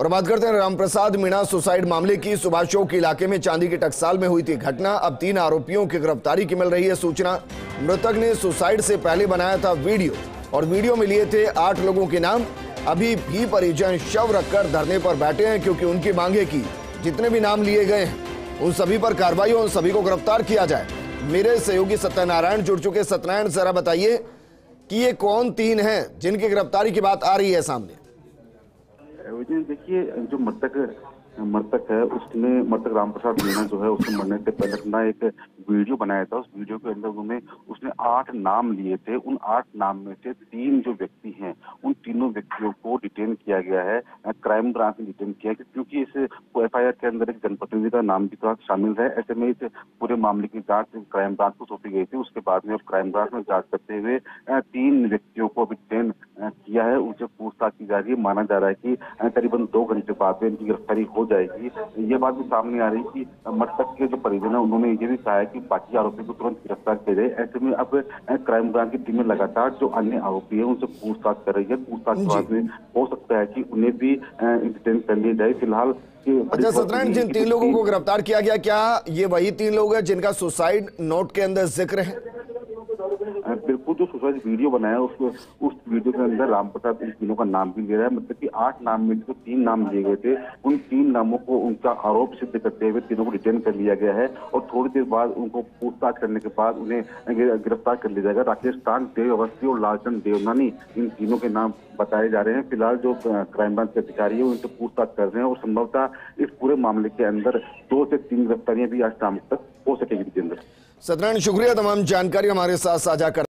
और बात करते हैं रामप्रसाद मीणा सुसाइड मामले की। सुभाष चौक इलाके में चांदी के टकसाल में हुई थी घटना। अब 3 आरोपियों की गिरफ्तारी की मिल रही है सूचना। मृतक ने सुसाइड से पहले बनाया था वीडियो और वीडियो में लिए थे 8 लोगों के नाम। अभी भी परिजन शव रखकर धरने पर बैठे हैं क्योंकि उनकी मांगे की जितने भी नाम लिए गए हैं उन सभी पर कार्रवाई हो, उन सभी को गिरफ्तार किया जाए। मेरे सहयोगी सत्यनारायण जुड़ चुके। सत्यनारायण, जरा बताइए कि ये कौन 3 हैं जिनकी गिरफ्तारी की बात आ रही है सामने? देखिए, जो मृतक है उसने, मृतक रामप्रसाद मीणा जो है, उसने मरने से पहले अपना एक वीडियो बनाया था। उस वीडियो के अंदर उसने 8 नाम लिए थे। उन 8 नाम में से 3 जो व्यक्ति हैं, उन तीनों व्यक्तियों को डिटेन किया गया है। क्राइम ब्रांच ने डिटेन किया क्योंकि इस FIR के अंदर एक जनप्रतिनिधि का नाम भी थोड़ा शामिल है। ऐसे में इस पूरे मामले की जाँच क्राइम ब्रांच को सौंपी गई थी। उसके बाद में अब क्राइम ब्रांच ने जाँच करते हुए 3 व्यक्तियों को डिटेन किया है। उनसे पूछताछ की जा रही है। माना जा रहा है कि करीबन 2 घंटे बाद में इनकी गिरफ्तारी हो जाएगी। ये बात भी सामने आ रही कि मृतक के जो परिजन है उन्होंने ये भी कहा है कि बाकी आरोपियों को तुरंत गिरफ्तार किया जाए। ऐसे में अब क्राइम ब्रांच की टीमें लगातार जो अन्य आरोपी है उनसे पूछताछ कर रही है। पूछताछ के बाद में हो सकता है कि उन्हें भी डिटेन कर लिया जाए। फिलहाल अच्छा सत्यनारायण, जिन 3 लोगों को गिरफ्तार किया गया, क्या ये वही 3 लोग हैं जिनका सुसाइड नोट के अंदर जिक्र है? बिल्कुल, जो सुसाइड वीडियो बनाया उस वीडियो के अंदर रामप्रसाद इन तीनों का नाम भी ले रहा है। मतलब कि 8 नाम में जो 3 नाम लिए गए थे, उन 3 नामों को उनका आरोप सिद्ध करते हुए तीनों को डिटेन कर लिया गया है और थोड़ी देर बाद उनको पूछताछ करने के बाद उन्हें गिरफ्तार कर लिया जाएगा। राकेश तां तेज अवस्थी और लालचंद देवनानी, इन तीनों के नाम बताए जा रहे हैं। फिलहाल जो क्राइम ब्रांच के अधिकारी है उनसे पूछताछ कर रहे हैं और संभवतः इस पूरे मामले के अंदर 2 से 3 गिरफ्तारियां भी आज शाम तक हो सकेगी। सत्यनारायण, शुक्रिया तमाम जानकारी हमारे साथ साझा कर